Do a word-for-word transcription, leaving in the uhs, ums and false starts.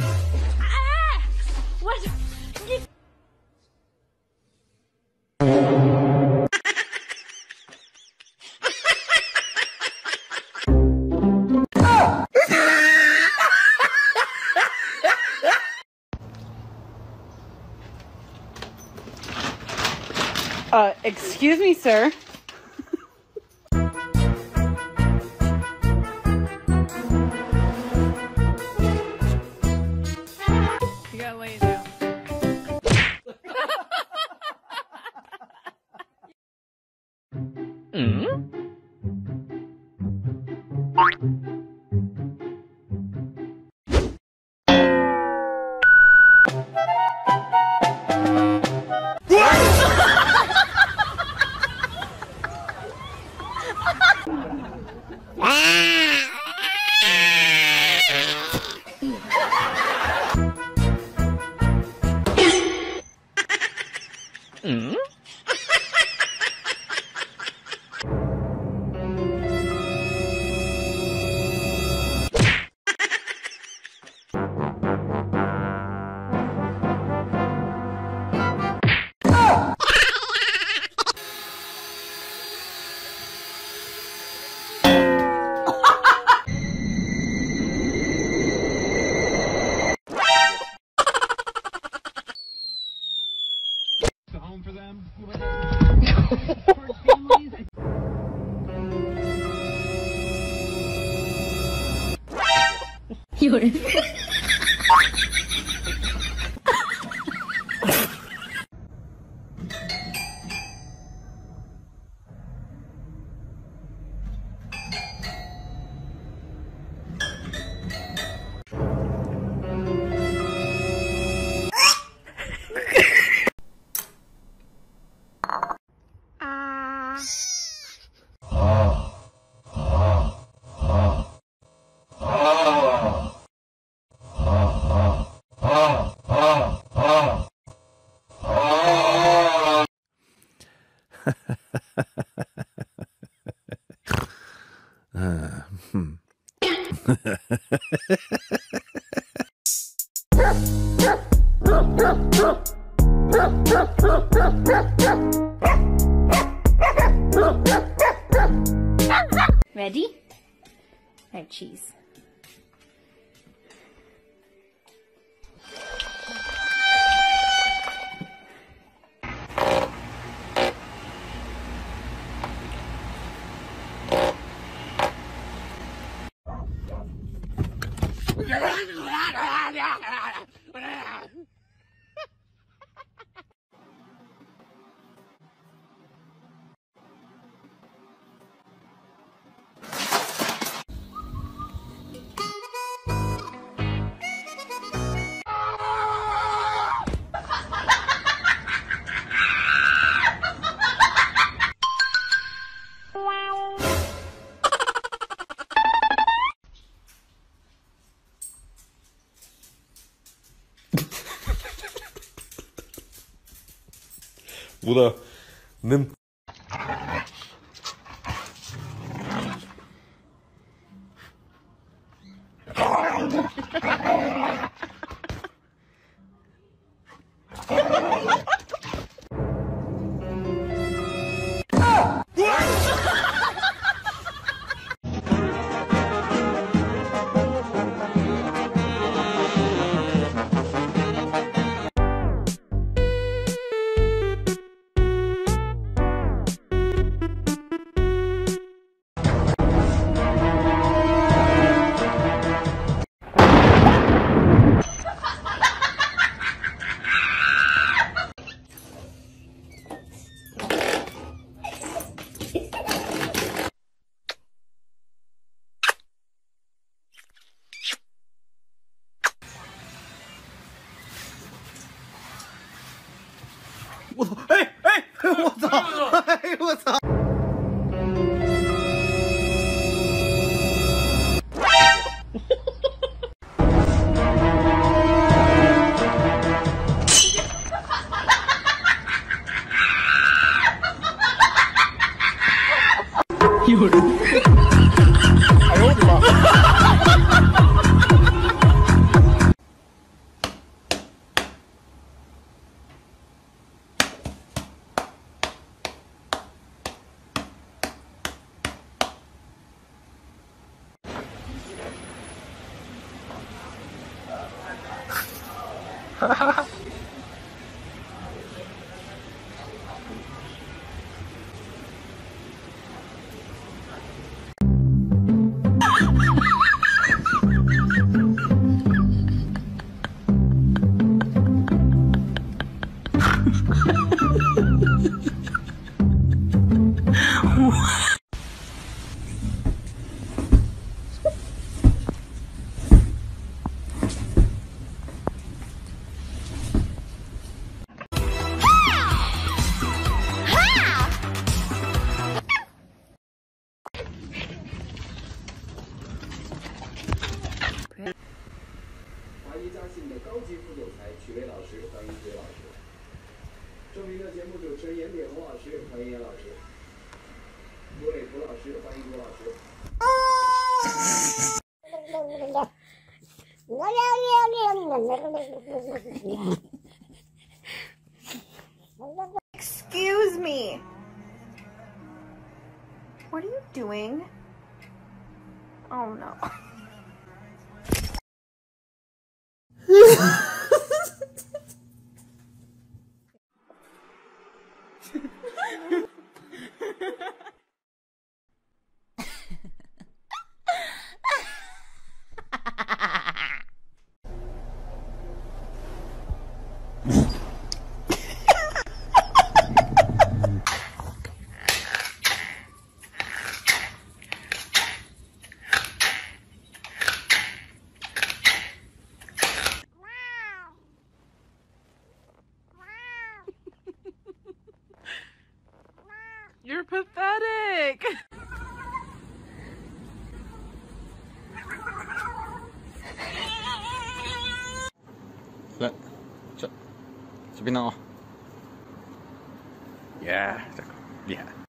Ah! What? Uh, excuse me, sir. Ready? Red cheese. Burada nim I hope not. Excuse me. What are you doing? Oh no. You're pathetic! Look, so, so be now. Yeah, yeah.